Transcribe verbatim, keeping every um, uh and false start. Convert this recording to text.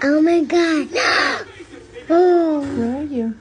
Oh my God. Oh. Where are you?